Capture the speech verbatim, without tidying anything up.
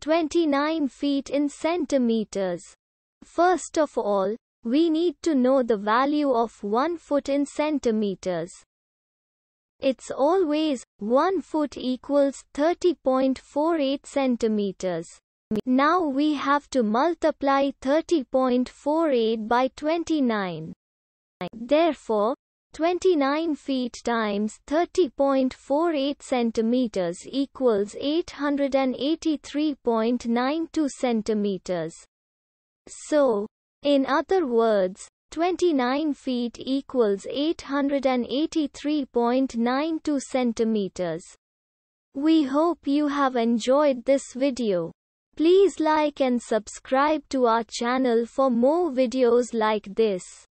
twenty-nine feet in centimeters. First of all, we need to know the value of one foot in centimeters. It's always one foot equals thirty point four eight centimeters. Now we have to multiply thirty point four eight by twenty-nine. Therefore, twenty-nine feet times thirty point four eight centimeters equals eight hundred eighty-three point nine two centimeters. So, in other words, twenty-nine feet equals eight hundred eighty-three point nine two centimeters. We hope you have enjoyed this video. Please like and subscribe to our channel for more videos like this.